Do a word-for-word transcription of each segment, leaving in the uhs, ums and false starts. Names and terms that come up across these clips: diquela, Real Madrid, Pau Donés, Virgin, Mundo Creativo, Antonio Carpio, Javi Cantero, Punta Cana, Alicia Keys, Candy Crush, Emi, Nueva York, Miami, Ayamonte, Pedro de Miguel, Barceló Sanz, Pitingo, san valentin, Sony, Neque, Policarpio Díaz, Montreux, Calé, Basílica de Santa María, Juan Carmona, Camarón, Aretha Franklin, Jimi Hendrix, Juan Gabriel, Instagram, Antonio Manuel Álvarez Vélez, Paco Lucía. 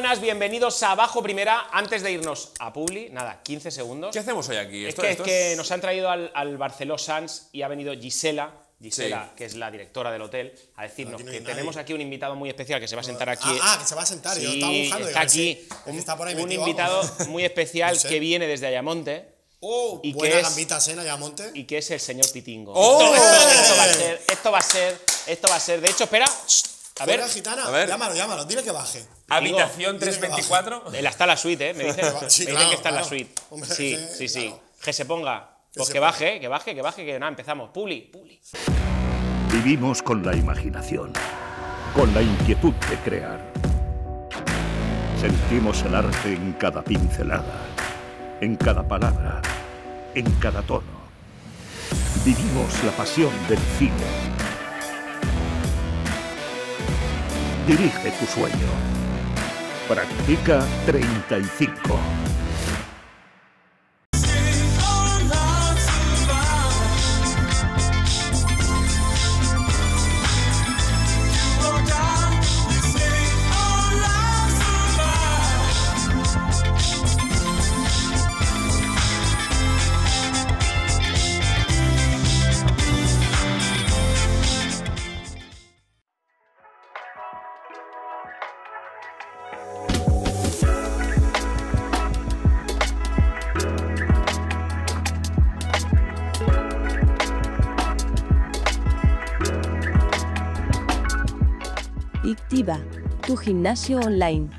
buenas, bienvenidos a Bajo Primera. Antes de irnos a Publi, nada, quince segundos. ¿Qué hacemos hoy aquí? Esto, es, que, esto es... es que nos han traído al, al Barceló Sanz y ha venido Gisela, Gisela, sí, que es la directora del hotel, a decirnos no que nadie. tenemos aquí un invitado muy especial que se va a sentar aquí. Ah, ah que se va a sentar, sí, yo estaba buscando. Está aquí, sí, un, está por ahí un invitado algo. muy especial no sé. que viene desde Ayamonte. Oh, y buena gambita cena, Ayamonte. Y que es el señor Pitingo. Oh. Esto, esto, esto va a ser, esto va a ser, esto va a ser. De hecho, espera. A ver, gitana, a ver, llámalo, llámalo, dile que baje. Habitación tres veinticuatro. Él está en la suite, ¿eh? Me dicen, sí, me dicen claro, que está claro. en la suite. Hombre, sí, que, sí, sí. Claro. Que se ponga. Pues que, que baje, ponga. que baje, que baje, que nada, empezamos. Publi, Publi. Vivimos con la imaginación, con la inquietud de crear. Sentimos el arte en cada pincelada, en cada palabra, en cada tono. Vivimos la pasión del cine. Dirige tu sueño. Practica treinta y cinco. Ictiva, tu gimnasio online.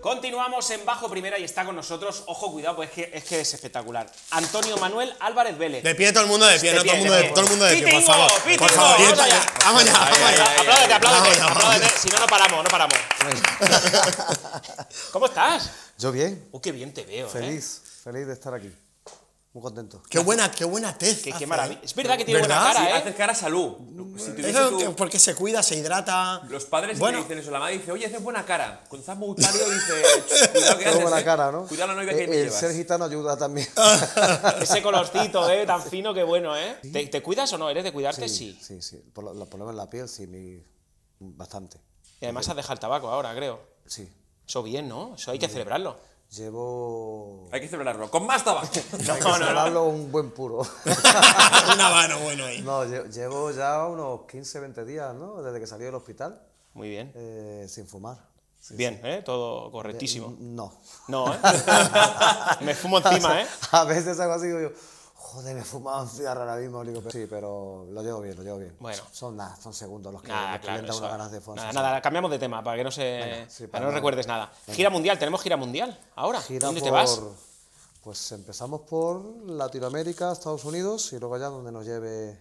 Continuamos en Bajo Primera y está con nosotros, ojo, cuidado, pues es que es, que es espectacular, Antonio Manuel Álvarez Vélez. De pie, todo el mundo de pie, de no, pie, todo, el mundo de, pie. todo el mundo de pie, por favor. Pitingo, por favor, vamos allá. Vamos allá, vamos allá. Apláudete, apláudete, apláudete, si no, no paramos, no paramos. ¿Cómo estás? Yo bien. Oh, qué bien te veo. Feliz, eh. feliz de estar aquí. Muy contento. Qué buena, qué buena tez. Qué, qué maravilla. Es verdad que tiene ¿verdad? buena cara, ¿eh? Sí, haces cara a salud. Si eso, tú... Porque se cuida, se hidrata. Los padres bueno. le dicen eso. La madre dice, oye, haces buena cara. Cuando estás muy dice, cuidado que haces. buena cara, ¿no? Cuidado la novia que eh, me el llevas. Ser gitano ayuda también. Ese colorcito, ¿eh? Tan fino que bueno, ¿eh? ¿Sí? ¿Te, ¿Te cuidas o no? ¿Eres de cuidarte? Sí. Sí, sí. sí. Por los problemas en la piel, sí. Mi... Bastante. Y además sí. has dejado el tabaco ahora, creo. Sí. Eso bien, ¿no? Eso hay que sí. celebrarlo. Llevo... Hay que celebrarlo, con más tabaco. No, hay que celebrarlo no, no. un buen puro. Un habano bueno ahí. No, llevo ya unos quince, veinte días, ¿no? Desde que salí del hospital. Muy bien. Eh, sin fumar. Sí, bien, sí. ¿eh? Todo correctísimo. Bien, no. No, ¿eh? Me fumo encima, ¿eh? A veces hago así, digo yo, joder, me fumaba un cigarro ahora mismo. Digo, sí, pero lo llevo bien, lo llevo bien. Bueno. Son nada, son segundos los que nada, claro, unas ganas de fondo. Nada, nada, cambiamos de tema para que no se, Venga, sí, para para no nada. recuerdes nada. Venga. Gira mundial, tenemos gira mundial ahora. Gira ¿Dónde por, te vas? Pues empezamos por Latinoamérica, Estados Unidos y luego allá donde nos lleve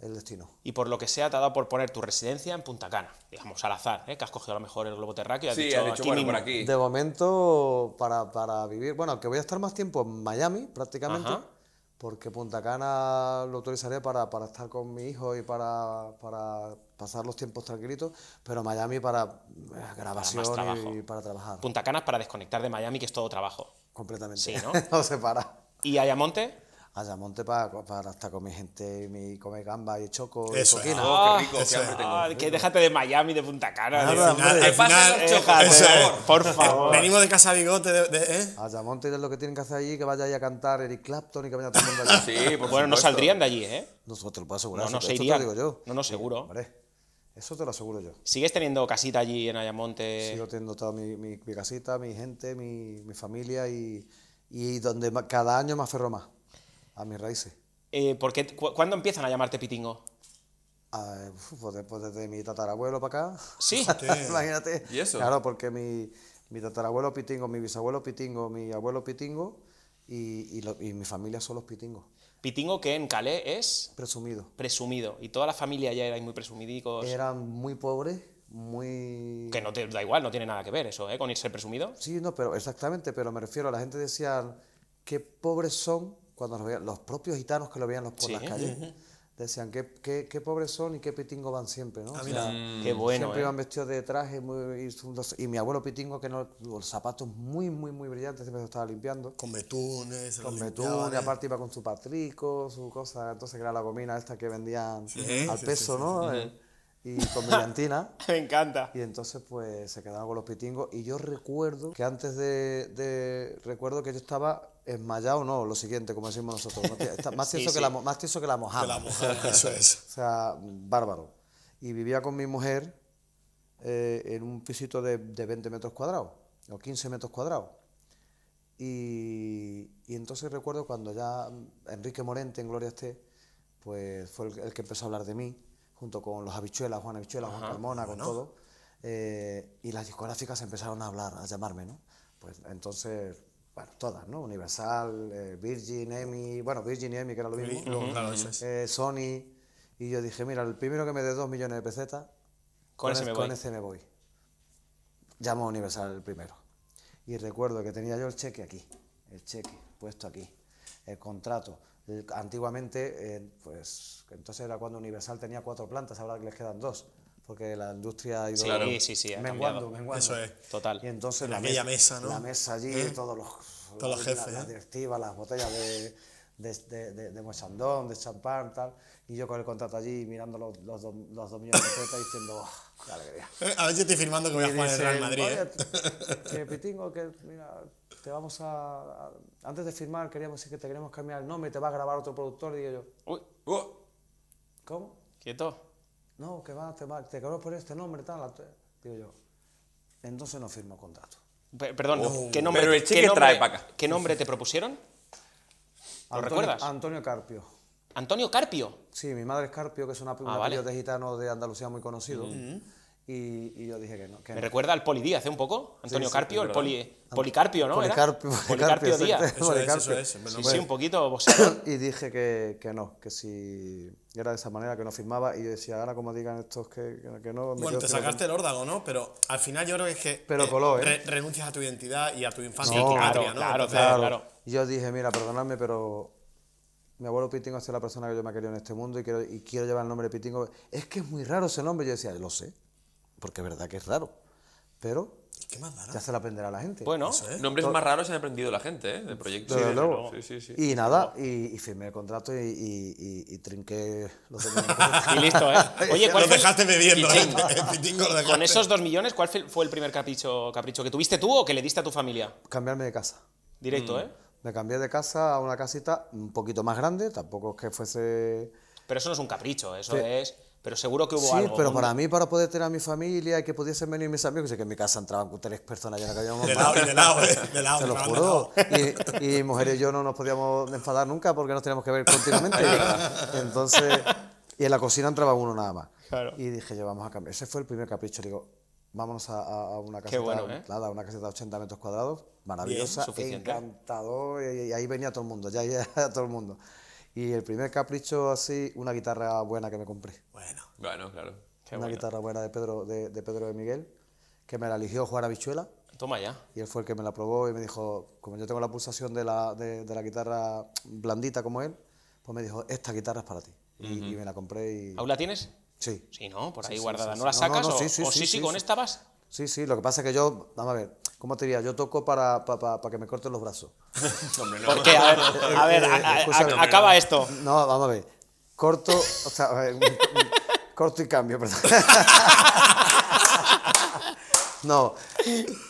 el destino. Y por lo que sea, te ha dado por poner tu residencia en Punta Cana, digamos al azar, ¿eh? Que has cogido a lo mejor el globo terráqueo y has sí, dicho, has dicho aquí bueno, por aquí. De momento, para, para vivir, bueno, que voy a estar más tiempo en Miami prácticamente. Ajá. Porque Punta Cana lo utilizaré para, para estar con mi hijo y para, para pasar los tiempos tranquilitos, pero Miami para eh, grabación para y para trabajar. Punta Cana es para desconectar de Miami, que es todo trabajo. Completamente. Sí, ¿no? No se para. ¿Y Ayamonte? Ayamonte para, para estar con mi gente, mi comer gamba y choco eso y coquina. Es. Oh, qué rico, eso que, es. tengo. Ah, que déjate de Miami, de Punta Cana. No, no, no, de final, déjate, eso es. Por favor. Venimos de Casa Bigote. De, de, ¿eh? Ayamonte es lo que tienen que hacer allí, que vaya ahí a cantar Eric Clapton y que vaya todo el mundo allí. Sí, pues bueno, supuesto. no saldrían de allí, ¿eh? No, te lo puedo asegurar. No, no se irían. No, no, seguro. Sí, vale. Eso te lo aseguro yo. ¿Sigues teniendo casita allí en Ayamonte? Sigo teniendo toda mi, mi, mi casita, mi gente, mi, mi familia y, y donde cada año me aferro más. A mis raíces. Eh, porque, cu ¿Cuándo empiezan a llamarte Pitingo? Ah, pues, después desde mi tatarabuelo para acá. Sí. Imagínate. ¿Y eso? Claro, porque mi, mi tatarabuelo Pitingo, mi bisabuelo Pitingo, mi abuelo Pitingo y, y, lo, y mi familia son los Pitingos. Pitingo que en Calé es... Presumido. Presumido. Y toda la familia ya eran muy presumidicos. Eran muy pobres, muy... Que no te da igual, no tiene nada que ver eso, ¿eh? Con irse presumido. Sí, no, pero exactamente, pero me refiero a la gente decía qué pobres son. Cuando los, veían, los propios gitanos que lo veían por sí. las calles, decían qué, qué, qué pobres son y qué pitingo van siempre, ¿no? Ah, o sea, mmm, qué bueno, siempre eh. iban vestidos de traje muy, y, y mi abuelo pitingo, que no, los zapatos muy, muy, muy brillantes, siempre se estaba limpiando. Con betunes. Con betunes, aparte iba con su patrico, su cosa, entonces que era la gomina esta que vendían sí, al sí, peso, sí, sí, ¿no? Sí, sí. y con brillantina. Me encanta. Y entonces pues se quedaban con los pitingos y yo recuerdo que antes de, de recuerdo que yo estaba esmayado, no, lo siguiente, como decimos nosotros, está, más tieso sí, sí. que, que la mojama. Que la mojama, eso es. O sea, bárbaro. Y vivía con mi mujer eh, en un pisito de, de veinte metros cuadrados, o quince metros cuadrados. Y, y entonces recuerdo cuando ya Enrique Morente, en Gloria esté, pues fue el, el que empezó a hablar de mí, junto con los Habichuelas, Juan Habichuelas, Juan Carmona, bueno. con todo. Eh, y las discográficas empezaron a hablar, a llamarme, ¿no? Pues entonces, bueno, todas, ¿no? Universal, eh, Virgin, Emi, bueno, Virgin y Emi, que era lo mismo. Uh-huh. claro, eh, Sony. Y yo dije, mira, el primero que me dé dos millones de pesetas, con, con, ese, me con ese me voy. Llamo a Universal el primero. Y recuerdo que tenía yo el cheque aquí, el cheque puesto aquí, el contrato. Antiguamente, eh, pues entonces era cuando Universal tenía cuatro plantas, ahora les quedan dos, porque la industria ha ido claro. sí, sí, sí, ha menguando, menguando. Eso es. Total. Y entonces en aquella la mesa, ¿no? La mesa allí, ¿Eh? todos los, todos los jefes, la, ¿eh? las directivas, las botellas de, de, de, de, de Moisandón, de champán, tal. Y yo con el contrato allí, mirando los, los, dos, los dos millones de pesetas, diciendo, oh, ¡qué alegría! A ver, yo estoy firmando que voy y a jugar en Real Madrid. Oye, ¿eh? que Pitingo, que mira, te vamos a, a... Antes de firmar, queríamos decir que te queremos cambiar el nombre, te va a grabar otro productor, digo yo. Uy, uh. ¿Cómo? Quieto. No, que va, te, va, te queremos poner este nombre, tal, digo yo. Entonces no firmo contrato. P perdón, oh. ¿qué nombre, pero el chico ¿qué nombre, trae para acá? ¿Qué nombre te propusieron? ¿Lo Antonio, recuerdas? Antonio Carpio. ¿Antonio Carpio? Sí, mi madre es Carpio, que es una, ah, una vale. de gitano de Andalucía muy conocido. Mm-hmm. y, y yo dije que no. Que ¿Me no. recuerda al Poli Díaz, ¿eh? Un poco? Antonio sí, sí, Carpio, el poli, Policarpio, ¿no? Policarpio, ¿era? Policarpio, Policarpio Díaz. Eso es, eso es, sí, sí, un poquito boxeador. Y dije que, que no, que si era de esa manera, que no firmaba. Y yo decía, ahora como digan estos que, que no... Me bueno, te sacaste con... el órdago, ¿no? Pero al final yo creo que es que Pero coló, eh, re, renuncias a tu identidad y a tu infancia. No, y claro, patria, ¿no? claro, claro, claro. Yo dije, mira, perdonadme, pero... Mi abuelo Pitingo es la persona que yo me ha querido en este mundo y quiero, y quiero llevar el nombre de Pitingo. Es que es muy raro ese nombre. Yo decía, lo sé, porque es verdad que es raro, pero ¿qué más raro? Ya se lo aprenderá la gente. Bueno, es. nombres más raros se han aprendido la gente, ¿eh? Del proyecto. Sí, de luego. Sí, sí, sí. Y nada, y, y firmé el contrato y, y, y, y trinqué los Y listo, ¿eh? Oye, ¿cuál lo dejaste bebiendo, ¿eh? El Pitingo lo dejaste. Con esos dos millones, ¿cuál fue el primer capricho, capricho que tuviste tú o que le diste a tu familia? Cambiarme de casa. Directo, mm. ¿eh? Me cambié de casa a una casita un poquito más grande, tampoco es que fuese... Pero eso no es un capricho, eso sí. es... Pero seguro que hubo sí, algo. Sí, pero ¿no? para mí, para poder tener a mi familia y que pudiesen venir mis amigos, sé que en mi casa entraban tres personas ya que habíamos... De lado, de lado, eh, de lado. Te lo juro. Y, y mi mujer y yo no nos podíamos enfadar nunca porque nos teníamos que ver continuamente. Entonces... Y en la cocina entraba uno nada más. Claro. Y dije yo, vamos a cambiar. Ese fue el primer capricho, digo... Vámonos a, a una caseta, bueno, ¿eh? nada, una caseta de ochenta metros cuadrados, maravillosa, Bien, encantador, y, y ahí venía todo el mundo, ya, ya todo el mundo. Y el primer capricho así, una guitarra buena que me compré. Bueno, bueno, claro. Qué una buena. guitarra buena de Pedro de, de Pedro de Miguel, que me la eligió Juan Habichuelas. Toma ya. Y él fue el que me la probó y me dijo, como yo tengo la pulsación de la, de, de la guitarra blandita como él, pues me dijo, esta guitarra es para ti. Uh-huh. y, y me la compré y... ¿Aún la tienes? Sí. Sí, ¿no? Por ahí sí, guardada. Sí, sí, ¿No la sacas no, no, sí, sí, o sí, sí, sí, sí con sí. esta vas? Sí, sí. Lo que pasa es que yo, vamos a ver, ¿cómo te diría? Yo toco para, para, para que me corten los brazos. Hombre, no. ¿Por qué? A ver, a ver a, a, a, acaba esto. No, vamos a ver. Corto, o sea, a ver, corto y cambio, perdón. No,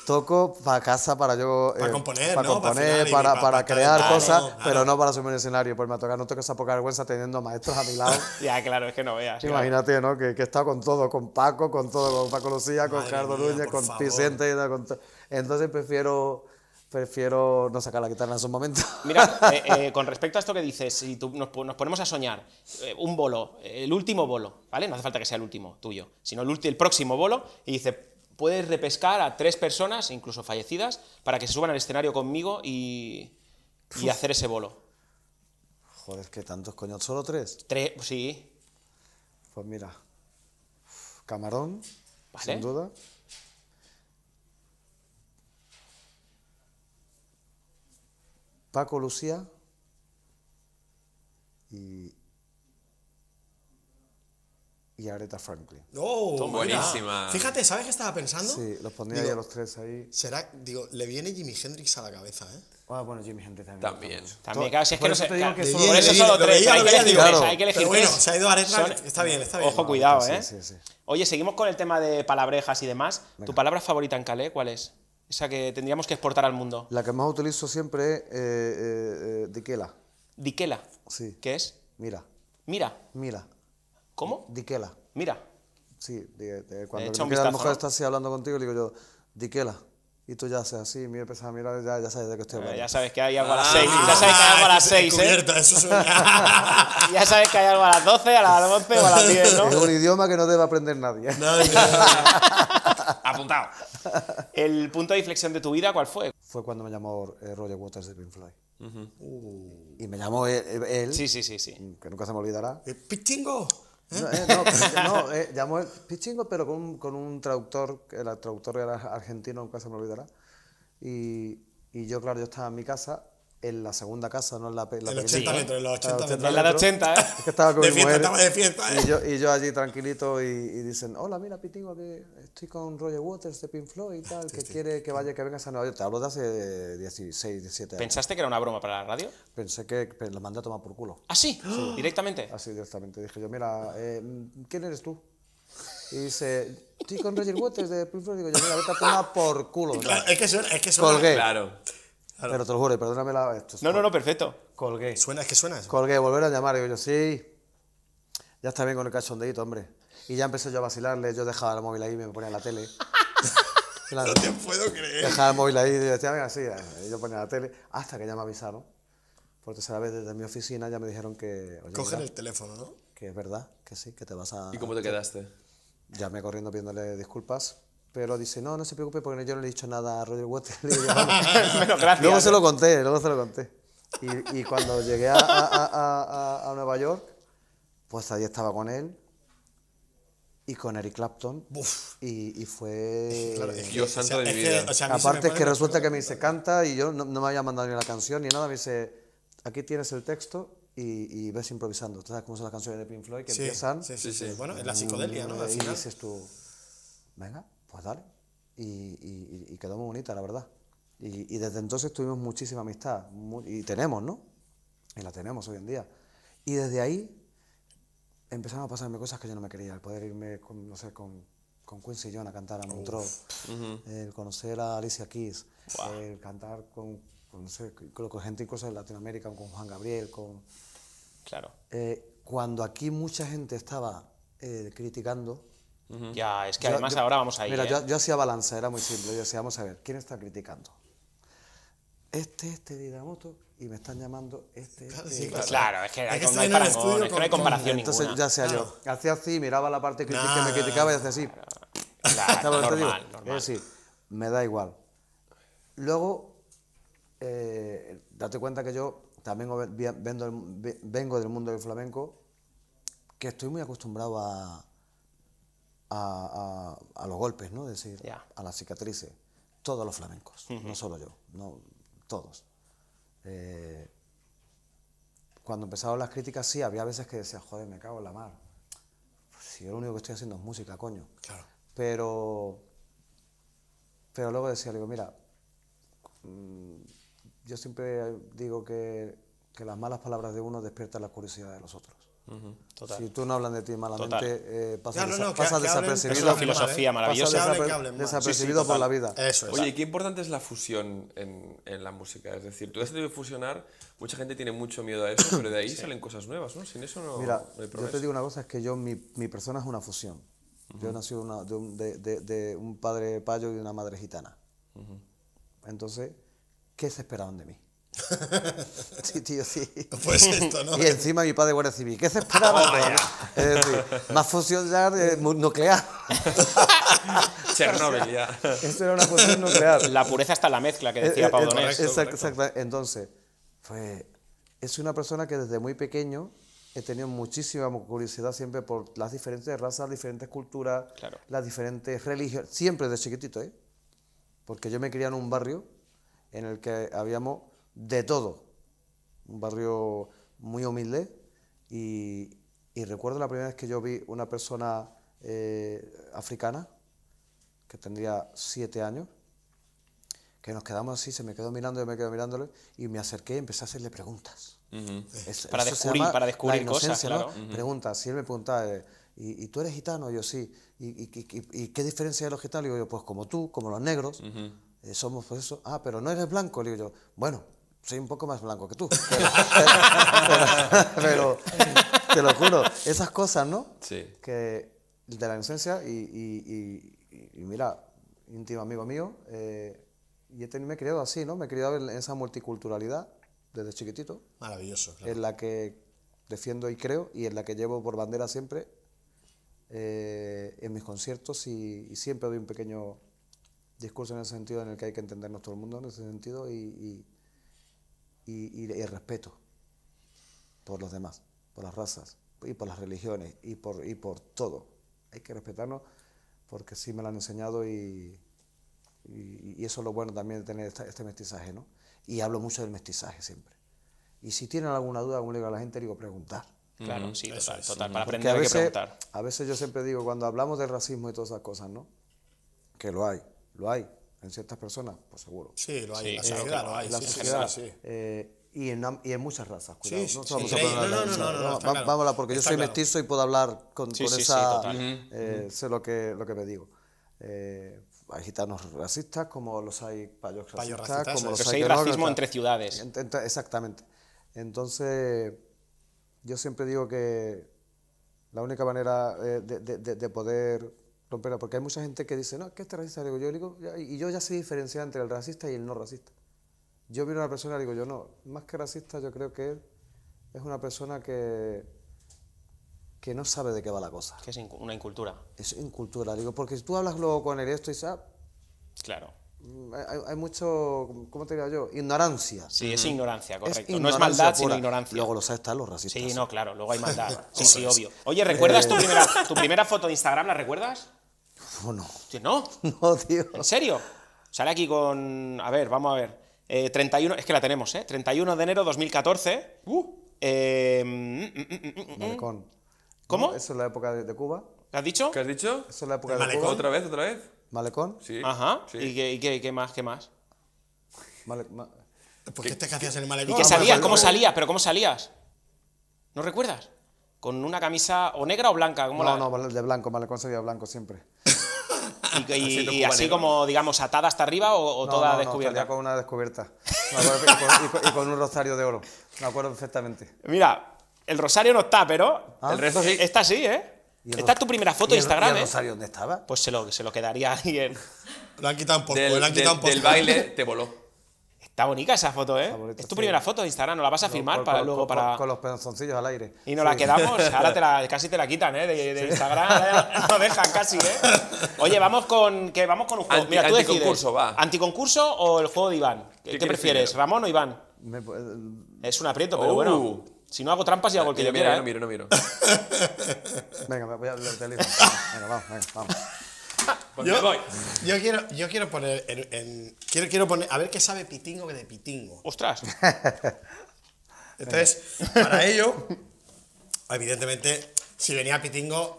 toco para casa, para yo... Para eh, componer, Para ¿no? componer, para, para, para, para crear claro, cosas, claro. pero no para subir el escenario, pues me ha tocado, no toco esa poca vergüenza teniendo maestros a mi lado. Ya, claro, es que no veas. Imagínate, claro. ¿no? Que, que he estado con todo, con Paco, con todo, con Paco Lucía, con Gerardo Núñez, con favor. Vicente, y con entonces prefiero... Prefiero no sacar la guitarra en su momento. Mira, eh, eh, con respecto a esto que dices, si tú, nos, nos ponemos a soñar eh, un bolo, el último bolo, ¿vale? No hace falta que sea el último tuyo, sino el, ulti, el próximo bolo, y dice... Puedes repescar a tres personas, incluso fallecidas, para que se suban al escenario conmigo y, y hacer ese bolo. Joder, ¿qué tantos coños? ¿Solo tres? Tres, sí. Pues mira, Camarón, ¿vale? sin duda. Paco Lucía y... y Aretha Franklin. ¡Oh! Son buenísimas. Fíjate, ¿sabes qué estaba pensando? Sí, los pondría digo, yo los tres ahí. Será, digo, le viene Jimi Hendrix a la cabeza, ¿eh? Ah, bueno, Jimi Hendrix también. También. También, claro, si es que no se... Claro, que solo, por eso solo tres, veía, hay, que elegir, claro. tres, hay que elegir Pero bueno, tres. se ha ido Aretha, Son, está bien, está bien. Ojo, cuidado, ah, ¿eh? Sí, sí, sí. Oye, seguimos con el tema de palabrejas y demás. Venga. ¿Tu palabra favorita en Calé cuál es? Esa que tendríamos que exportar al mundo. La que más utilizo siempre es eh, eh, eh, diquela. ¿Diquela? Sí. ¿Qué es? Mira. Mira. Mira. ¿Cómo? Diquela. Mira. Sí, de, de, cuando me queda, a lo mejor está así hablando contigo, digo yo, diquela. Y tú ya haces así, me empiezas a mirar y ya, ya sabes de qué estoy hablando. Eh, ya sabes que hay algo a las seis. Ah, ya sabes que hay algo a las seis, ¿eh? Eso es una... ya sabes que hay algo a las doce, a las once o a las diez, ¿no? Es un idioma que no debe aprender nadie. No, no, no, no. Apuntado. ¿El punto de inflexión de tu vida cuál fue? Fue cuando me llamó eh, Roger Waters de Pink Floyd. Uh-huh. uh. Y me llamó él, él. Sí, sí, sí, sí. Que nunca se me olvidará. El ¡Pitingo! ¿Eh? No, eh, no, pero, no eh, llamó el Pitingo, pero con un, con un traductor, el traductor era argentino, nunca se me olvidará. Y, y yo, claro, yo estaba en mi casa, en la segunda casa, no en la pequeña. En los ochenta metros, en los ochenta metros. En la de ochenta, ¿eh? Es que estaba con de mi fiesta, mujer, estaba de fiesta, ¿eh? Y yo, y yo allí tranquilito y, y dicen, hola, mira, Pitingo, que estoy con Roger Waters de Pink Floyd y tal, sí, que sí, quiere que vaya, que vengas a Nueva York. Te hablo de hace dieciséis, diecisiete años. ¿Pensaste que era una broma para la radio? Pensé que lo mandé a tomar por culo. ¿Ah, sí? sí. ¿Directamente? Así, directamente. Dije yo, mira, eh, ¿quién eres tú? Y dice, estoy con Roger Waters de Pink Floyd. Digo yo, mira, vete a tomar por culo. Claro, es que suena, es que suena. Colgué. Claro. Claro. Pero te lo juro, perdóname la... Esto, no, no, no, perfecto. Colgué. ¿Suena? ¿Es que suena? Colgué, volver a llamar. Y yo, yo, sí, ya está bien con el cachondeito, hombre. Y ya empecé yo a vacilarle, yo dejaba el móvil ahí, me ponía la tele. Claro, no te puedo creer. Dejaba el móvil ahí, y yo decía, venga, sí, y yo ponía la tele, hasta que ya me avisaron. Por tercera vez desde mi oficina ya me dijeron que... Cogen el teléfono, ¿no? Que es verdad, que sí, que te vas a... ¿Y cómo te quedaste? Llamé corriendo pidiéndole disculpas. Pero dice, no, no se preocupe porque yo no le he dicho nada a Roger Waters. Bueno, gracias. Luego se lo conté, luego se lo conté. Y, y cuando llegué a, a, a, a Nueva York, pues allí estaba con él y con Eric Clapton. Uf. Y, y fue... Claro, es que, Dios santo de mi vida. Aparte es que resulta que me dice, canta, y yo no, no me había mandado ni la canción ni nada. Me dice, aquí tienes el texto. Y, y ves improvisando. ¿Tú sabes cómo son las canciones de Pink Floyd? Que sí, empiezan... Sí, sí, sí. Y, bueno, es la psicodelia, ¿no? Y dices tú, venga, pues dale, y, y, y quedó muy bonita, la verdad. Y, y desde entonces tuvimos muchísima amistad, muy, y tenemos, ¿no? Y la tenemos hoy en día. Y desde ahí empezaron a pasarme cosas que yo no me quería, el poder irme con, no sé, con, con Quincy y John a cantar a Montreux, uh-huh. el conocer a Alicia Keys, wow. el cantar con, con, no sé, con gente incluso de Latinoamérica, con Juan Gabriel, con... Claro. Eh, cuando aquí mucha gente estaba eh, criticando, Uh-huh. Ya, es que yo, además yo, ahora vamos a ir. Mira, ¿eh? yo, yo hacía balanza, era muy simple. Yo decía, vamos a ver, ¿quién está criticando? Este, este de la moto, y me están llamando este, este. Sí, claro, claro, es que, hay, es que no, hay parangón, es que no hay comparación entonces, ninguna. Entonces, ya sea claro. yo, hacía así, miraba la parte que, nah, que me criticaba y hacía así. Claro, claro, normal, normal. Es decir, me da igual. Luego, eh, date cuenta que yo también vengo, vengo del mundo del flamenco, que estoy muy acostumbrado a... A, a, a los golpes, ¿no? Es decir, yeah. a las cicatrices. Todos los flamencos, uh-huh. no solo yo, no, todos. Eh, cuando empezaron las críticas, sí, había veces que decía, joder, me cago en la mar. Si yo lo único que estoy haciendo es música, coño. Claro. Pero, pero luego decía, digo, mira, yo siempre digo que, que las malas palabras de uno despiertan la curiosidad de los otros. Uh-huh. Total. Si tú no hablan de ti malamente, eh, pasas no, no, no, pasa desapercibido. Es una filosofía maravillosa. Desaper hablen, desapercibido sí, sí, por la vida. Eso es. Oye, ¿y qué importante es la fusión en, en la música? Es decir, tú has tenido que fusionar, mucha gente tiene mucho miedo a eso, pero de ahí sí. salen cosas nuevas, ¿no? Sin eso no, Mira, no hay progreso. Yo te digo una cosa, es que yo, mi, mi persona es una fusión. Uh-huh. Yo nací una, de, un, de, de, de un padre payo y una madre gitana. Uh-huh. Entonces, ¿qué se esperaban de mí? Sí, tío, sí. Pues esto, ¿no? Y encima mi padre guardia civil. ¿Qué se esperaba? Oh, es decir, más fusión ya eh, nuclear. Chernobyl ya. Eso era una fusión nuclear. La pureza está en la mezcla que decía eh, Pau Donés. Exacto, exacto. Entonces, pues, es una persona que desde muy pequeño he tenido muchísima curiosidad siempre por las diferentes razas, diferentes culturas, claro. las diferentes religiones. Siempre desde chiquitito, ¿eh? Porque yo me crié en un barrio en el que habíamos... de todo, un barrio muy humilde y, Y recuerdo la primera vez que yo vi una persona eh, africana, que tendría siete años, que nos quedamos así, se me quedó mirando, yo me quedé mirándole, y me acerqué y empecé a hacerle preguntas. Uh-huh. es, para, descubrir, para descubrir cosas, claro. ¿No? Uh-huh. Preguntas, y él me preguntaba, ¿y, y tú eres gitano? Y yo, sí. ¿Y, y, y, y qué diferencia de los gitanos? Y yo, pues como tú, como los negros, uh-huh. eh, somos pues eso. Ah, pero no eres blanco. Le digo yo, bueno, soy un poco más blanco que tú. Pero, pero, pero, pero te lo juro, esas cosas, ¿no? Sí. Que de la inocencia, y, y, y, y mira, íntimo amigo mío, eh, y me he criado así, ¿no? Me he criado en esa multiculturalidad desde chiquitito. Maravilloso, claro. En la que defiendo y creo, y en la que llevo por bandera siempre eh, en mis conciertos, y, y siempre doy un pequeño discurso en ese sentido, en el que hay que entendernos todo el mundo en ese sentido, y, y, y, y el respeto por los demás, por las razas, y por las religiones, y por, y por todo. Hay que respetarnos porque sí me lo han enseñado, y... y eso es lo bueno también de tener este mestizaje, ¿no? Y hablo mucho del mestizaje siempre. Y si tienen alguna duda, como le digo a la gente, digo preguntar. Claro, mm-hmm. sí, total, es, total, sí. Para aprender hay que preguntar. A veces yo siempre digo, cuando hablamos del racismo y todas esas cosas, ¿no? Que lo hay, lo hay, en ciertas personas, pues seguro. Sí, lo hay, en sí, la sociedad, lo hay. En la sociedad, sí. Eh, y, en, y en muchas razas, cuidado. Sí, sí, no, sí, sí, no, no, no, no, no claro. Vámonos, porque yo soy claro. mestizo y puedo hablar con, sí, con sí, esa... Sí, total. Eh, mm-hmm. Sé lo que, lo que me digo. Eh, hay gitanos racistas, como los hay payos racistas, racistas, como sí. los Pero hay... hay racismo no, entre ciudades. Ent ent exactamente. Entonces, yo siempre digo que la única manera de, de, de, de poder romperla, porque hay mucha gente que dice, no, ¿qué este racista? Digo, yo digo, y yo ya sé diferenciar entre el racista y el no racista. Yo miro a una persona y digo, yo no, más que racista, yo creo que es una persona que... que no sabe de qué va la cosa. Que es inc una incultura. Es incultura, digo, porque si tú hablas luego con el esto y sabes... Claro. Hay, hay mucho, ¿cómo te diría yo? Ignorancia. Sí, es ignorancia, correcto. Es ignorancia, no es maldad, pura. Sino ignorancia. Luego los están los racistas. Sí, no, claro, luego hay maldad. Sí, sí, obvio. Oye, ¿recuerdas eh... tu, primera, tu primera foto de Instagram? ¿La recuerdas? No, no. ¿No? No, tío. ¿En serio? Sale aquí con... A ver, vamos a ver. Eh, treinta y uno... Es que la tenemos, ¿eh? treinta y uno de enero de dos mil catorce. ¡Uh! Eh... Maricón. ¿Cómo? Eso es la época de, de Cuba. ¿Lo has dicho? ¿Qué has dicho? Eso es la época de Cuba. ¿Otra vez, otra vez? Malecón. Sí. Ajá. Sí. ¿Y, qué, y qué, qué más, qué más? Male, ma... ¿Por qué te hacías el malecón? ¿Y qué salías? ¿Cómo salías? ¿Pero cómo salías? ¿No recuerdas? ¿Con una camisa o negra o blanca? ¿Cómo no, la... no, de blanco. Malecón sería blanco siempre. ¿Y, y, y así como, digamos, atada hasta arriba o, o no, toda no, no, descubierta? No, con una descubierta. Me acuerdo, y, con, y, con, y con un rosario de oro. Me acuerdo perfectamente. Mira... El rosario no está, pero ah, el resto sí. Está sí, ¿eh? Esta es tu primera foto de Instagram, ¿eh? ¿Y el rosario dónde estaba? Pues se lo, se lo quedaría a alguien. Lo han quitado por culo, lo han quitado por culo. Del baile te voló. Está bonita esa foto, ¿eh? Bonita, es tu sí. primera foto de Instagram, ¿no la vas a firmar con, para con, luego con, para...? Con los pedazoncillos al aire. Y nos sí. la quedamos, ahora te la, casi te la quitan, ¿eh? De, de sí. Instagram, ahora no dejan casi, ¿eh? Oye, vamos con, que vamos con un juego. Anti, Mira, tú anticoncurso, decides, va. ¿Anticoncurso o el juego de Iván? ¿Qué, ¿qué prefieres, primero? ¿Ramón o Iván? Me, eh, es un aprieto, pero uh. bueno... Si no hago trampas y hago el que yo quiera, ¿eh? No miro, no miro. Venga, me voy a leer el libro. Venga, vamos, venga, vamos. Pues yo, voy. Yo, quiero, yo quiero poner en, en, quiero, quiero poner... A ver qué sabe Pitingo de Pitingo. ¡Ostras! Entonces, venga. Para ello, evidentemente, si venía Pitingo,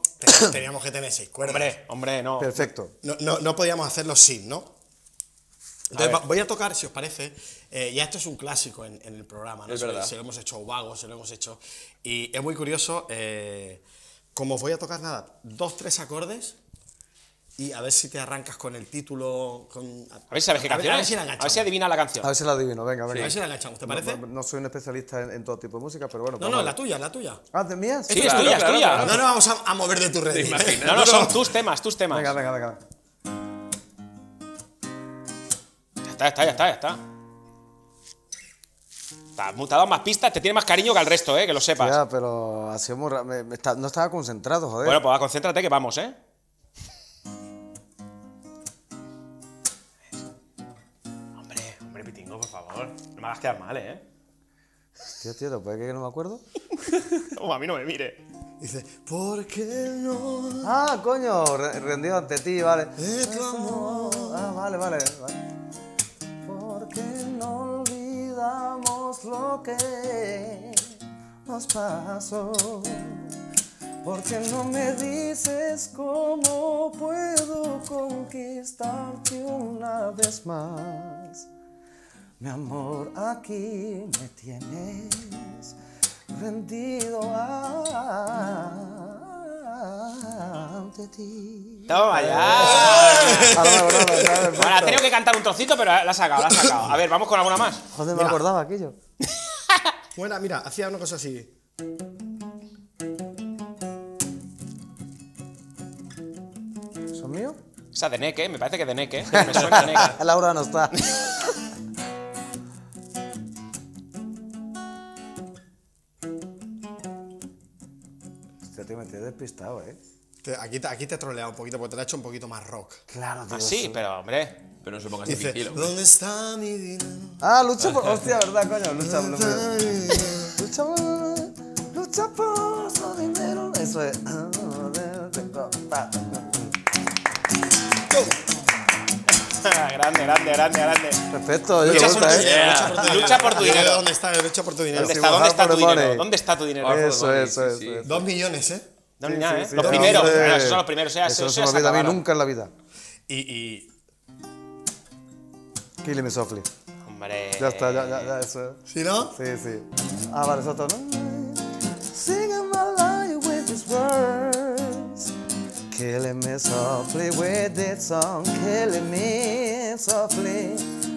teníamos que tener seis cuerdas. Hombre, hombre, no. Perfecto. No, no, no podíamos hacerlo sin, ¿no? Entonces, a voy a tocar, si os parece, eh, ya esto es un clásico en, en el programa, ¿no? Es verdad. Se lo hemos hecho vago, se lo hemos hecho... Y es muy curioso, eh, como os voy a tocar, nada, dos, tres acordes y a ver si te arrancas con el título... Con, a ver si sabes qué canción es, a ver si la enganchamos. A ver si adivina la canción. A ver si la adivino, venga, venga. Sí. A ver si la enganchamos, ¿te parece? No, no soy un especialista en, en todo tipo de música, pero bueno... No, no, la tuya, la tuya. ¿Ah, de mía? Sí, es tuya, es tuya. No, no, vamos a, a mover de tu red. ¿Eh? No, no, son tus temas, tus temas. Venga, venga, venga. Ya está, ya está, ya está. Te ha dado más pistas, te tiene más cariño que al resto, ¿eh? Que lo sepas. Ya, pero así muy ra... me, me está... no estaba concentrado, joder. Bueno, pues concéntrate que vamos, ¿eh? Hombre, hombre, Pitingo, por favor. No me hagas quedar mal, ¿eh? Tío, tío, ¿te puede que no me acuerdo? No, a mí no me mire. Dice, ¿por qué no? Ah, coño, rendido ante ti, vale. De tu amor. Ah, vale, vale, vale. Lo que nos pasó, ¿Por qué no me dices cómo puedo conquistarte una vez más? Mi amor, aquí me tienes rendido ante ti. ¡Toma ya! Ahora tengo que cantar un trocito, pero la has sacado, la has sacado. A ver, vamos con alguna más. Joder, me acordaba aquello. Bueno, mira, hacía una cosa así. ¿Son míos? Esa de Neque, me parece que de Neque. Me suena de Neque. Laura no está. Te he despistado, ¿eh? Aquí, aquí te he troleado un poquito, porque te lo he hecho un poquito más rock. Claro, tío. Ah, sí, pero hombre. Pero no se pongas difícil. ¿Dónde está mi dinero? Ah, lucha por... Hostia, ¿verdad, coño? Lucha por... Lucha por... Lucha por su dinero. Eso es... Grande, grande, grande, grande. Perfecto, yo lucha, gusta, por tu, eh. yeah. lucha por tu dinero. ¿Dónde está? Lucha por tu dinero. ¿Dónde está, ¿Dónde está tu dinero? ¿Dónde está tu dinero? Eso, eso, eso, sí, eso. Dos millones, ¿eh? Dos sí, millones, sí, sí, ¿eh? Los primeros. Claro, esos son los primeros. O sea, eso, eso no se me olvida a mí nunca en la vida. Y... y... Kill me softly. Hombre... Ya está, ya, ya, ya eso. ¿Sí, no? Sí, sí. Ah, vale, eso todo, ¿no? Singing my life with this words. Killing me softly with that song, killing me softly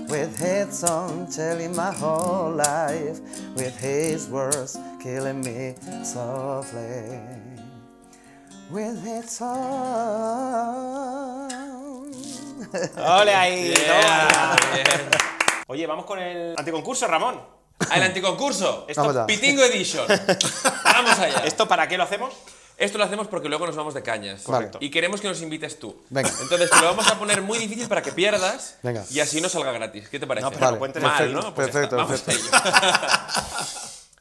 with that song, telling my whole life with his words, killing me softly with that song. ¡Ole ahí! Yeah. Oye, vamos con el anticoncurso, Ramón. El anticoncurso. Esto es Pitingo Edition. Vamos allá. ¿Esto para qué lo hacemos? Esto lo hacemos porque luego nos vamos de cañas. Correcto. Y queremos que nos invites tú. Venga. Entonces te lo vamos a poner muy difícil para que pierdas. Venga. Y así no salga gratis. ¿Qué te parece? No, pero vale. Mal, perfecto, ¿no? Pues perfecto, vamos perfecto.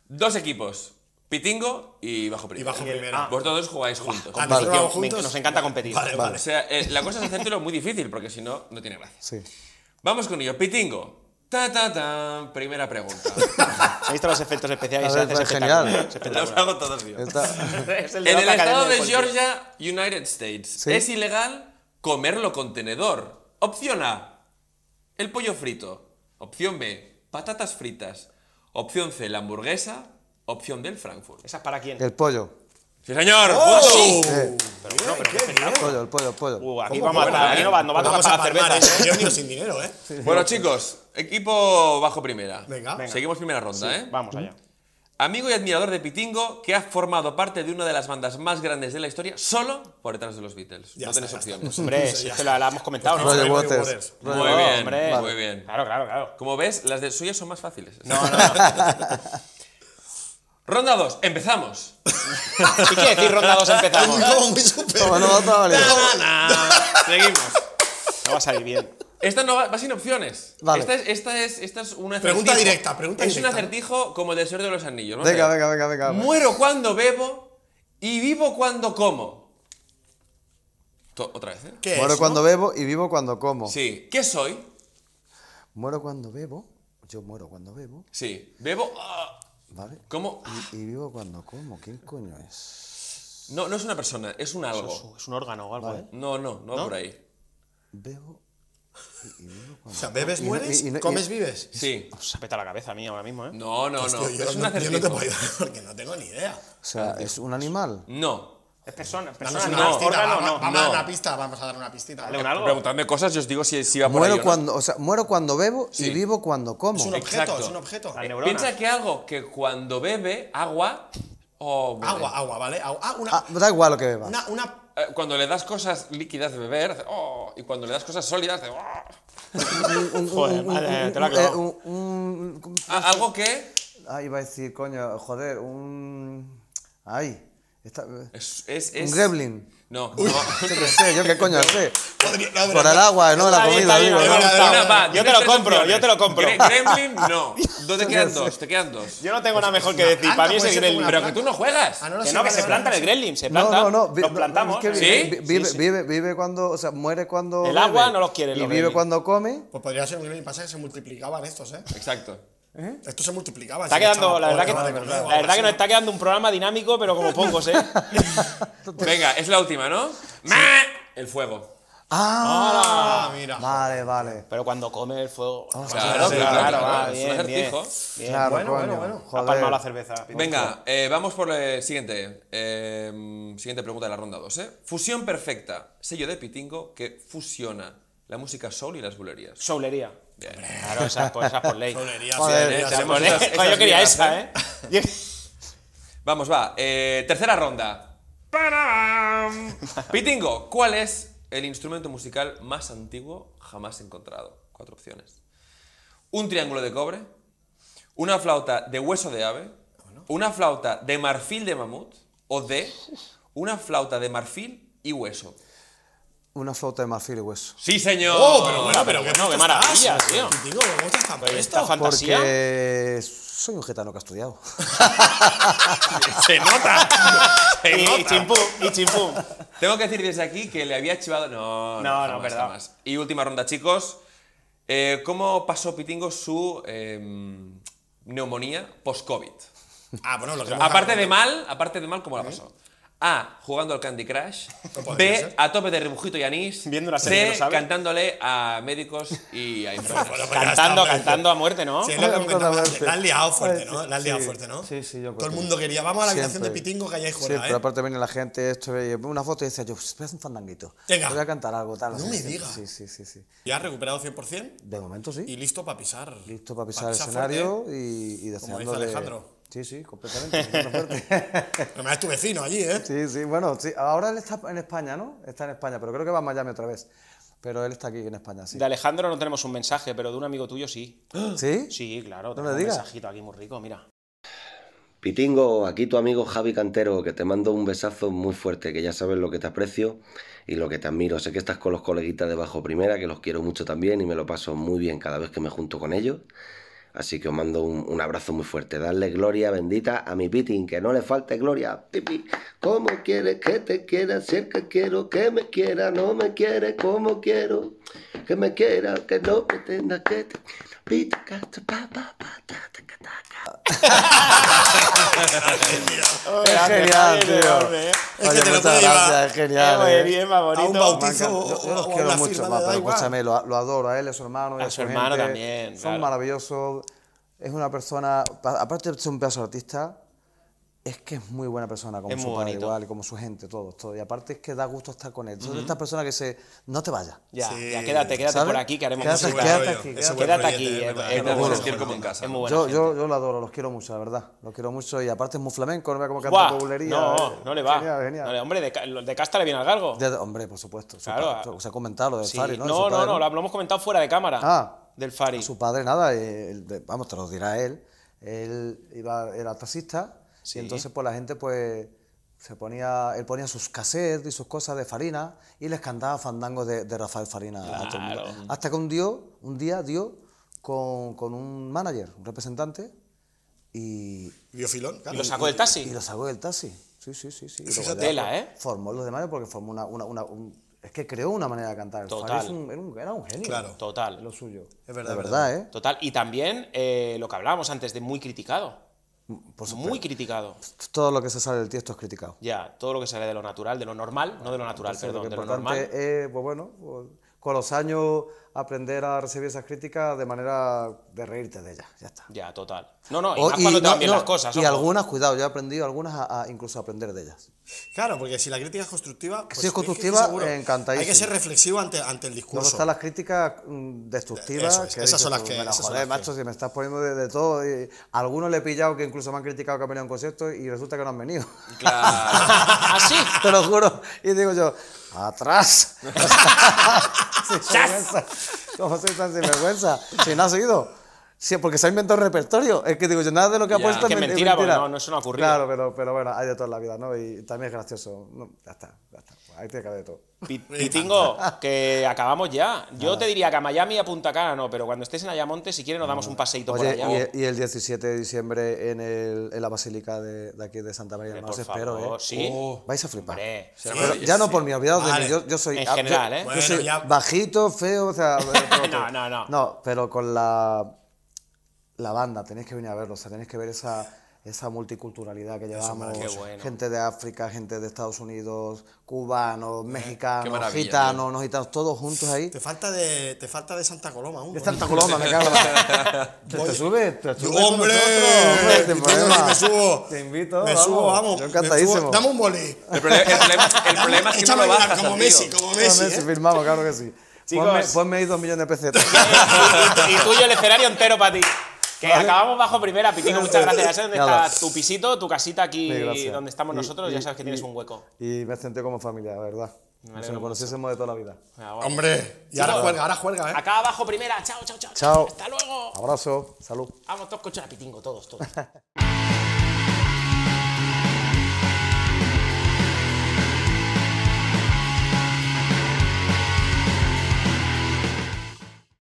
Dos equipos. Pitingo y Bajo Primero. Y Bajo Primero. Ah. Vosotros dos jugáis juntos. Ah, vale. Vamos juntos. Nos encanta competir. Vale, vale. O sea, eh, la cosa es hacértelo muy difícil porque si no, no tiene gracia. Sí. Vamos con ello. Pitingo. Ta, ta, ta. Primera pregunta. ¿Has visto los efectos especiales? Ver, es genial. Los hago todos, tío. Está... es el en el estado de Georgia, United States, ¿sí? Es ilegal comerlo con tenedor. Opción A, el pollo frito. Opción B, patatas fritas. Opción C, la hamburguesa. Opción D, el Frankfurt. ¿Esa es para quién? El pollo. ¡Sí, señor! ¡Oh! Sí. Eh. Pero bueno, pero ¿qué es el pollo, el pollo, el pollo? Uh, aquí vamos a estar, aquí no va, no va a tocar para la cerveza. Yo vengo sin dinero, ¿eh? Sí, sí, bueno, sí. Chicos, equipo Bajo Primera. Venga. Venga. Seguimos primera ronda, sí, ¿eh? Vamos allá. Amigo y admirador de Pitingo, que ha formado parte de una de las bandas más grandes de la historia, solo por detrás de los Beatles. Ya no está, tenés opciones. Hombre, sí, esto la, la hemos comentado, ¿no? Roger Waters. Muy bien, hombre. Muy bien. Claro, claro, claro. Como ves, las de suyas son más fáciles. No, no, no. Ronda dos, empezamos. ¿Y qué decir ronda dos, empezamos? No, muy super. Toma, no, no, no. Seguimos. No va a salir bien. Esta no va, va sin opciones. Vale. Esta, es, esta, es, esta es una pregunta directa, pregunta es directa. Es un acertijo como el del Señor de los Anillos, ¿no? Venga, venga, venga, venga. Muero cuando bebo y vivo cuando como. To- otra vez, ¿eh? ¿Qué Muero es, cuando ¿no? bebo y vivo cuando como. Sí. ¿Qué soy? Muero cuando bebo. Yo muero cuando bebo. Sí. Bebo... Uh, ¿Vale? ¿Cómo? Y, y vivo cuando como. ¿Quién coño es? No, no es una persona, es un algo. Es, es un órgano o algo, ¿vale? ¿eh? No, no, no, no por ahí. Bebo. Y, y vivo cuando o sea, bebes, como. mueres, y, y, y, comes, y, vives. Sí. O sea, peta la cabeza a mí ahora mismo, ¿eh? No, no, no. Hostia, yo, es un acertijo. Yo no te puedo ayudar porque no tengo ni idea. O sea, ¿es un animal? No. Es persona, es persona. No, no, no, pistita, órgano, va, no. Vamos no. a dar una pista, vamos a dar una pistita. Dale, ¿vale? Preguntadme cosas y os digo si, si va por muero ahí cuando, o, no. o sea, muero cuando bebo sí. y vivo cuando como. Es un objeto, Exacto. es un objeto. Piensa que algo que cuando bebe, agua... Oh, vale. Agua, agua, ¿vale? Agua, ah, una, ah, da igual lo que beba. Una, una, eh, cuando le das cosas líquidas de beber, hace, oh, y cuando le das cosas sólidas, hace, oh. Joder, madre, te lo ha clavado. Eh, un, un, algo que... Ah, iba a decir, coño, joder, un... Ay... Esta, es, es, es, un gremlin. No, no. Yo qué sé, yo qué coño sé. Por el agua, no la comida. Digo, no, no, no. Yo te lo compro, yo te lo compro. Gremlin, no. Te quedan dos, te quedan dos. Yo no tengo nada mejor que decir. Para mí es el gremlin. Pero que tú no juegas. Ah, no, no, que no, que se planta el gremlin. Se planta. No, no, no. Nos plantamos. ¿Sí? Vive cuando, o sea, muere cuando. El agua no los quiere. Y vive cuando come. Pues podría ser un gremlin. Pasa que se multiplicaban estos, ¿eh? Exacto. ¿Eh? Esto se multiplicaba. Está quedando, la verdad, que, la verdad que nos está quedando un programa dinámico, pero como pocos, ¿eh? Venga, es la última, ¿no? Sí. El fuego. Ah, ah, mira. Vale, vale. Pero cuando come el fuego. Oh, claro, claro, sí, claro, claro, claro. Bien, es un acertijo. Bien, claro, bueno, bueno, bueno. Ha palmado la cerveza. Pitingo. Venga, eh, vamos por el siguiente. Eh, siguiente pregunta de la ronda dos, ¿eh? Fusión perfecta. Sello de Pitingo que fusiona la música soul y las bulerías. Soulería. Bien. Claro, esas por, esas por ley. Soulería, soulería. Sí, no, yo quería esa, ¿eh? ¿eh? Vamos, va. Eh, tercera ronda. Pitingo, ¿cuál es el instrumento musical más antiguo jamás encontrado? Cuatro opciones. Un triángulo de cobre, una flauta de hueso de ave, una flauta de marfil de mamut o de una flauta de marfil y hueso. Una flauta de marfil y hueso. ¡Sí, señor! ¡Oh, pero bueno, pero qué, no, qué maravilla, tío! Digo, ¿cómo te has puesto? Esta fantasía. Porque soy un gitano que ha estudiado. ¡Se nota! Se y, nota. Y chimpum, y chimpum. Tengo que decir desde aquí que le había chivado... No, no, no, perdón. No, y última ronda, chicos. Eh, ¿Cómo pasó Pitingo su eh, neumonía post-COVID? Ah, bueno, lo que aparte de mal, aparte de mal, ¿cómo la pasó? A, jugando al Candy Crush. No B, ser. A tope de rebujito y anís. Viendo una serie, C, ¿no sabe? Cantándole a médicos y a enfermeros. Cantando, cantando a muerte, ¿no? Sí, lo que la has liado fuerte, ¿no? La has liado fuerte, ¿no? Sí, sí, yo creo. Todo el mundo quería, vamos a la habitación de Pitingo que allá hay joder. Sí, pero aparte viene la gente, esto, una foto y dice, yo, voy a hacer un fandanguito. Venga. Voy a cantar algo, tal. No me digas. Sí, sí, sí, sí. ¿Ya has recuperado cien por cien? De momento sí. Y listo para pisar. Listo para pisar el escenario y deseándole... Como dice Alejandro. Sí, sí, completamente. Pero me das tu vecino allí, ¿eh? Sí, sí, bueno, sí. Ahora él está en España, ¿no? Está en España, pero creo que va a Miami otra vez. Pero él está aquí en España, sí. De Alejandro no tenemos un mensaje, pero de un amigo tuyo sí. ¿Sí? Sí, claro. No me digas. Un mensajito aquí muy rico, mira. Pitingo, aquí tu amigo Javi Cantero, que te mando un besazo muy fuerte, que ya sabes lo que te aprecio y lo que te admiro. Sé que estás con los coleguitas de Bajo Primera, que los quiero mucho también y me lo paso muy bien cada vez que me junto con ellos. Así que os mando un, un abrazo muy fuerte. Darle gloria bendita a mi Pitin, que no le falte gloria. Pipi, como quieres que te quiera, cerca quiero que me quiera, no me quiere como quiero, que me quiera, que no pretenda que te pita, casta, pa, pa, pa, ta, ta, ta. Genial, tío. Oye, muchas gracias, es genial. Bien, más bonito. A un bautizo, yo los quiero mucho, más, pero escúchame, lo, lo adoro a él, a su hermano y a su hermano también. Son maravillosos. Es una persona, aparte de ser un pedazo de artista, es que es muy buena persona, como su padre igual, como su gente, todo, todo. Y aparte es que da gusto estar con él. Entonces, uh-huh. Esta persona que se... No te vayas. Ya, sí. Ya quédate, quédate ¿sabes? Por aquí, que haremos quédate, mucho quédate aquí, quédate, quédate aquí. Es como en casa. Es muy buena yo, yo, yo lo adoro, los quiero mucho, la verdad. Los quiero mucho y aparte es muy flamenco, no vea como canta bulería. No, no le va. Genial, genial. No le, hombre, de, de casta le viene al galgo. De, hombre, por supuesto. Claro. Su, se ha comentado lo del sí. Fari, ¿no? No, no, no, lo hemos comentado fuera de cámara. Ah. Del Fari. Su padre, nada, vamos, te lo dirá él. Él era taxista. Sí. Y entonces pues la gente pues se ponía, él ponía sus cassettes y sus cosas de Farina y les cantaba fandangos de, de Rafael Farina claro. A todo el mundo. Hasta que un, dio, un día dio con, con un manager, un representante y... ¿Vio filón? Claro. ¿Y lo sacó del taxi? Y, y lo sacó del taxi, sí, sí, sí. sí. Y tela, ¿eh? Formó los demás porque formó una... una, una un, es que creó una manera de cantar. Total. Era un, era un, era un genio. Claro. Total. Lo suyo. Es verdad, de verdad, verdad, ¿eh? Total. Y también eh, lo que hablábamos antes de muy criticado. Por muy criticado. Todo lo que se sale del tiesto es criticado. Ya, todo lo que sale de lo natural, de lo normal, no de lo natural, entonces, perdón, lo de lo normal. Es, pues bueno, pues, con los años aprender a recibir esas críticas de manera de reírte de ellas, ya está. Ya, total. No, no, y o, más y cuando no, te van bien no, las cosas. Y ojo. Algunas, cuidado, yo he aprendido algunas a, a incluso aprender de ellas. Claro, porque si la crítica es constructiva, pues si es constructiva, es que encantadísimo. Hay que ser reflexivo ante, ante el discurso. Luego están las críticas destructivas. Eso es, que esas son las tú, que... Me la joder, macho, si me estás poniendo de, de todo. Y a algunos le he pillado que incluso me han criticado que han venido a un concierto y resulta que no han venido. Claro. ¿Así? Te lo juro. Y digo yo, ¡atrás! Sin vergüenza. ¿Cómo soy tan sinvergüenza? Si no has oído. Sí, porque se ha inventado un repertorio. Es que digo yo, nada de lo que ya, ha puesto es mentira. Es mentira, mentira. Bueno, no, eso no ha ocurrido. Claro, pero, pero bueno, hay de toda la vida, ¿no? Y también es gracioso. No, ya está, ya está. Ahí tiene que haber de todo. Pitingo, que acabamos ya. Yo nada. Te diría que a Miami a Punta Cana no, pero cuando estés en Ayamonte, si quieres nos damos un paseito por allá. Oye, y, y el diecisiete de diciembre en, el, en la Basílica de, de aquí de Santa María. No os espero, favor, ¿eh? Sí. Oh, vais a flipar. Hombre, sí, pero sí, ya no por mí, olvidaos vale. de mí. Yo, yo soy... En general, ¿eh? Yo, bueno, yo soy ya... bajito, feo, o sea... no, no, no. No, pero con la... la banda, tenéis que venir a verlo, o sea, tenéis que ver esa, esa multiculturalidad que llevamos, bueno. gente de África, gente de Estados Unidos, cubanos, mexicanos, gitanos, no gitanos, todos juntos ahí. Te falta de, te falta de Santa Coloma aún. De Santa Coloma, me cago. ¿Te, te subes? Te subes ¡Hombre! Nosotros, hombre te, me subo. Te invito, me vamos. subo, vamos. Yo encantadísimo. Dame un boli. El problema, el problema, el problema es que no lo bajas, como Messi, como Messi. Como Messi, ¿eh? Firmamos, claro que sí. Chicos, ponme, ponme ahí dos millones de pesetas. Y tuyo el escenario entero para ti. Que ¿Vale? acabamos bajo primera, Pitingo, muchas gracias. Ya sabes dónde Nada. está tu pisito, tu casita aquí sí, donde estamos nosotros, y, ya sabes que y, tienes un hueco. Y me senté como familia, la verdad. Vale, si nos conociésemos de toda la vida. Ah, bueno. Hombre, y ahora sí, juega, ahora juega, ¿eh? Acá abajo primera, chao, chao, chao, chao. Hasta luego. Abrazo, salud. Vamos todos con chora, Pitingo, todos, todos.